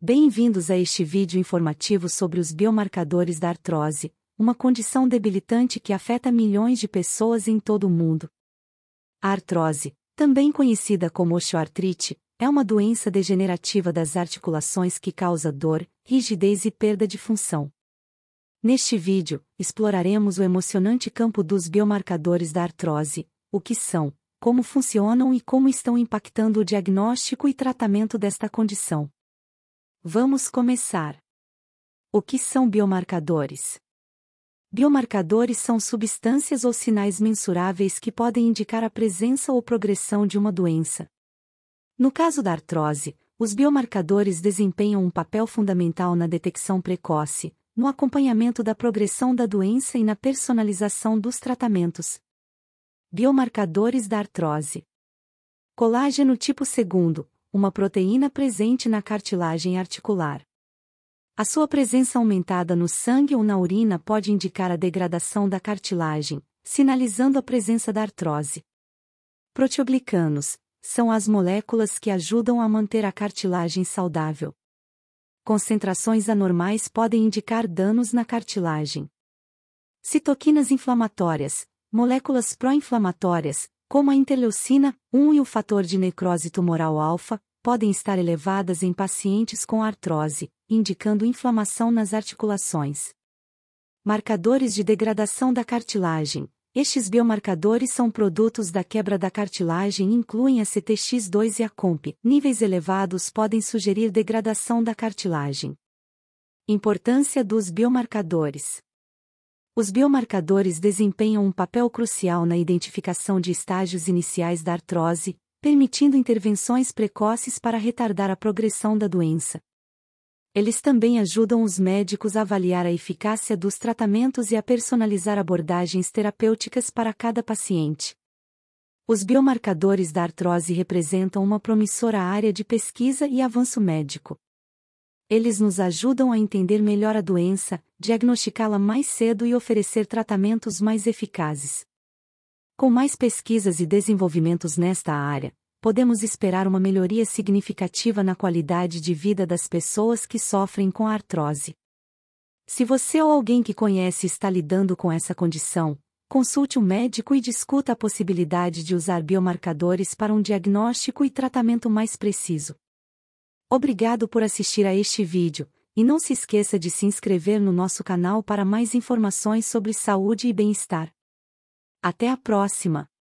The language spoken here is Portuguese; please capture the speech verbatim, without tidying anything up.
Bem-vindos a este vídeo informativo sobre os biomarcadores da artrose, uma condição debilitante que afeta milhões de pessoas em todo o mundo. A artrose, também conhecida como osteoartrite, é uma doença degenerativa das articulações que causa dor, rigidez e perda de função. Neste vídeo, exploraremos o emocionante campo dos biomarcadores da artrose, o que são, como funcionam e como estão impactando o diagnóstico e tratamento desta condição. Vamos começar. O que são biomarcadores? Biomarcadores são substâncias ou sinais mensuráveis que podem indicar a presença ou progressão de uma doença. No caso da artrose, os biomarcadores desempenham um papel fundamental na detecção precoce, no acompanhamento da progressão da doença e na personalização dos tratamentos. Biomarcadores da artrose. Colágeno tipo dois. Uma proteína presente na cartilagem articular. A sua presença aumentada no sangue ou na urina pode indicar a degradação da cartilagem, sinalizando a presença da artrose. Proteoglicanos são as moléculas que ajudam a manter a cartilagem saudável. Concentrações anormais podem indicar danos na cartilagem. Citoquinas inflamatórias, moléculas pró-inflamatórias, como a interleucina um e o fator de necrose tumoral alfa, podem estar elevadas em pacientes com artrose, indicando inflamação nas articulações. Marcadores de degradação da cartilagem. Estes biomarcadores são produtos da quebra da cartilagem e incluem a C T X dois e a COMP. Níveis elevados podem sugerir degradação da cartilagem. Importância dos biomarcadores. Os biomarcadores desempenham um papel crucial na identificação de estágios iniciais da artrose, permitindo intervenções precoces para retardar a progressão da doença. Eles também ajudam os médicos a avaliar a eficácia dos tratamentos e a personalizar abordagens terapêuticas para cada paciente. Os biomarcadores da artrose representam uma promissora área de pesquisa e avanço médico. Eles nos ajudam a entender melhor a doença, diagnosticá-la mais cedo e oferecer tratamentos mais eficazes. Com mais pesquisas e desenvolvimentos nesta área, podemos esperar uma melhoria significativa na qualidade de vida das pessoas que sofrem com a artrose. Se você ou alguém que conhece está lidando com essa condição, consulte um médico e discuta a possibilidade de usar biomarcadores para um diagnóstico e tratamento mais preciso. Obrigado por assistir a este vídeo, e não se esqueça de se inscrever no nosso canal para mais informações sobre saúde e bem-estar. Até a próxima!